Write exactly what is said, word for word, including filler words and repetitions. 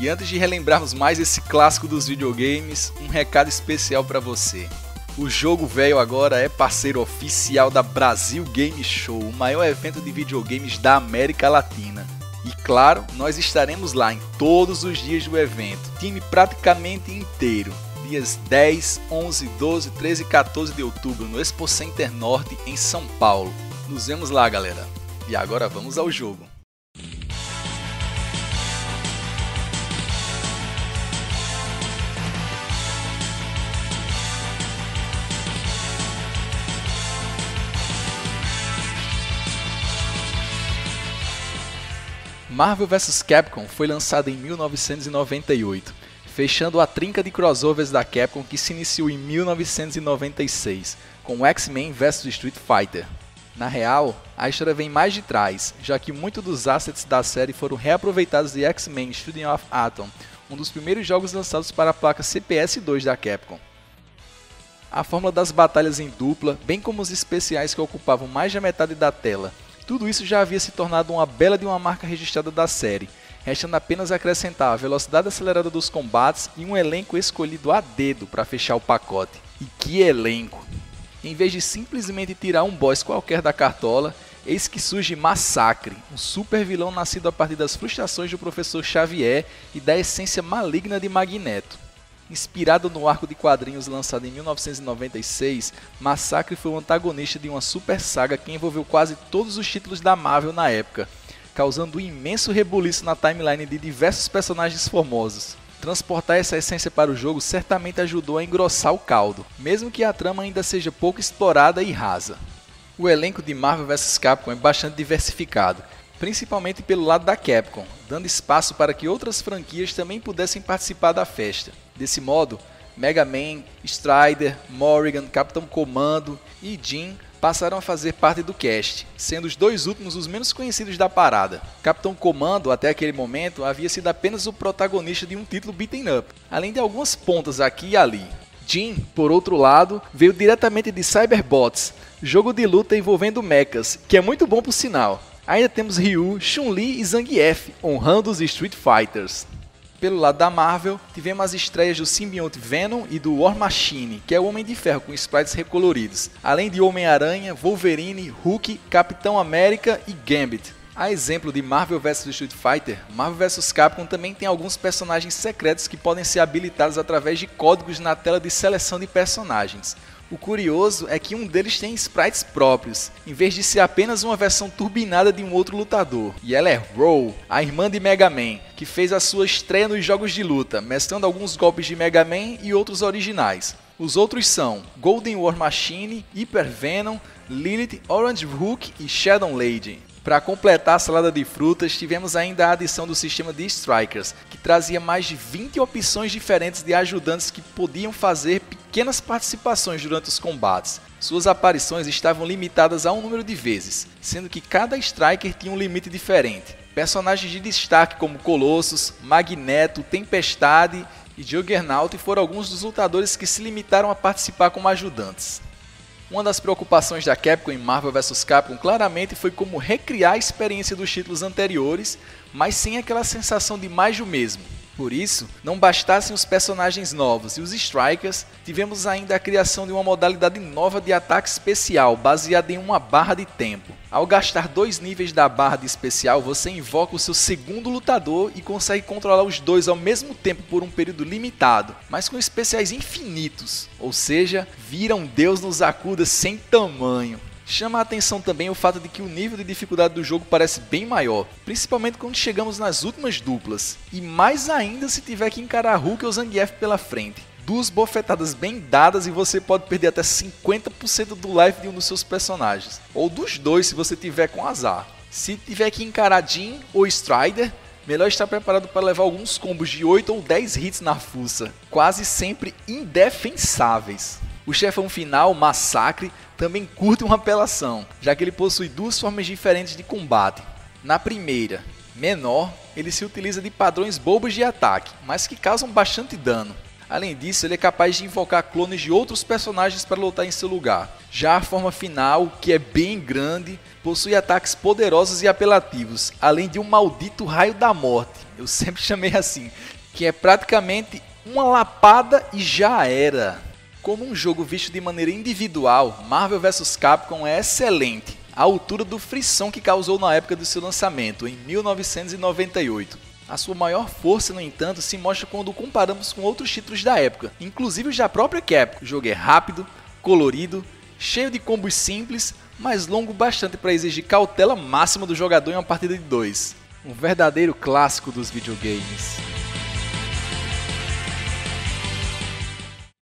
E antes de relembrarmos mais esse clássico dos videogames, um recado especial para você. O Jogo Véio agora é parceiro oficial da Brasil Game Show, o maior evento de videogames da América Latina. E claro, nós estaremos lá em todos os dias do evento, time praticamente inteiro. Dias dez, onze, doze, treze e quatorze de outubro no Expo Center Norte, em São Paulo. Nos vemos lá, galera. E agora vamos ao jogo. Marvel vs Capcom foi lançado em mil novecentos e noventa e oito, fechando a trinca de crossovers da Capcom que se iniciou em mil novecentos e noventa e seis, com X-Men vs Street Fighter. Na real, a história vem mais de trás, já que muitos dos assets da série foram reaproveitados de X-Men Children of Atom, um dos primeiros jogos lançados para a placa C P S dois da Capcom. A fórmula das batalhas em dupla, bem como os especiais que ocupavam mais da metade da tela, tudo isso já havia se tornado uma bela de uma marca registrada da série, restando apenas acrescentar a velocidade acelerada dos combates e um elenco escolhido a dedo para fechar o pacote. E que elenco! Em vez de simplesmente tirar um boss qualquer da cartola, eis que surge Massacre, um super vilão nascido a partir das frustrações do Professor Xavier e da essência maligna de Magneto. Inspirado no arco de quadrinhos lançado em mil novecentos e noventa e seis, Massacre foi o antagonista de uma super saga que envolveu quase todos os títulos da Marvel na época, causando um imenso rebuliço na timeline de diversos personagens famosos. Transportar essa essência para o jogo certamente ajudou a engrossar o caldo, mesmo que a trama ainda seja pouco explorada e rasa. O elenco de Marvel vs Capcom é bastante diversificado, principalmente pelo lado da Capcom, dando espaço para que outras franquias também pudessem participar da festa. Desse modo, Mega Man, Strider, Morrigan, Capitão Comando e Jin passaram a fazer parte do cast, sendo os dois últimos os menos conhecidos da parada. Capitão Comando, até aquele momento, havia sido apenas o protagonista de um título beaten up, além de algumas pontas aqui e ali. Jin, por outro lado, veio diretamente de Cyberbots, jogo de luta envolvendo mechas, que é muito bom por sinal. Ainda temos Ryu, Chun-Li e Zangief, honrando os Street Fighters. Pelo lado da Marvel, tivemos as estreias do simbionte Venom e do War Machine, que é o Homem de Ferro com sprites recoloridos, além de Homem-Aranha, Wolverine, Hulk, Capitão América e Gambit. A exemplo de Marvel vs Street Fighter, Marvel vs Capcom também tem alguns personagens secretos que podem ser habilitados através de códigos na tela de seleção de personagens. O curioso é que um deles tem sprites próprios, em vez de ser apenas uma versão turbinada de um outro lutador. E ela é Roll, a irmã de Mega Man, que fez a sua estreia nos jogos de luta, mestrando alguns golpes de Mega Man e outros originais. Os outros são Golden War Machine, Hyper Venom, Lilith, Orange Hulk e Shadow Lady. Para completar a salada de frutas, tivemos ainda a adição do sistema de Strikers, que trazia mais de vinte opções diferentes de ajudantes que podiam fazer pequenas participações durante os combates. Suas aparições estavam limitadas a um número de vezes, sendo que cada Striker tinha um limite diferente. Personagens de destaque como Colossus, Magneto, Tempestade e Juggernaut foram alguns dos lutadores que se limitaram a participar como ajudantes. Uma das preocupações da Capcom em Marvel vs Capcom claramente foi como recriar a experiência dos títulos anteriores, mas sem aquela sensação de mais do mesmo. Por isso, não bastassem os personagens novos e os Strikers, tivemos ainda a criação de uma modalidade nova de ataque especial, baseada em uma barra de tempo. Ao gastar dois níveis da barra de especial, você invoca o seu segundo lutador e consegue controlar os dois ao mesmo tempo por um período limitado, mas com especiais infinitos, ou seja, vira um deus nos acuda sem tamanho. Chama a atenção também o fato de que o nível de dificuldade do jogo parece bem maior, principalmente quando chegamos nas últimas duplas, e mais ainda se tiver que encarar Hulk ou Zangief pela frente. Duas bofetadas bem dadas e você pode perder até cinquenta por cento do life de um dos seus personagens, ou dos dois se você tiver com azar. Se tiver que encarar Jin ou Strider, melhor estar preparado para levar alguns combos de oito ou dez hits na fuça, quase sempre indefensáveis. O chefão final, Massacre, também curte uma apelação, já que ele possui duas formas diferentes de combate. Na primeira, menor, ele se utiliza de padrões bobos de ataque, mas que causam bastante dano. Além disso, ele é capaz de invocar clones de outros personagens para lutar em seu lugar. Já a forma final, que é bem grande, possui ataques poderosos e apelativos, além de um maldito raio da morte, eu sempre chamei assim, que é praticamente uma lapada e já era. Como um jogo visto de maneira individual, Marvel vs Capcom é excelente, à altura do frisson que causou na época do seu lançamento, em mil novecentos e noventa e oito. A sua maior força, no entanto, se mostra quando o comparamos com outros títulos da época, inclusive os da própria Capcom. O jogo é rápido, colorido, cheio de combos simples, mas longo bastante para exigir cautela máxima do jogador em uma partida de dois. Um verdadeiro clássico dos videogames.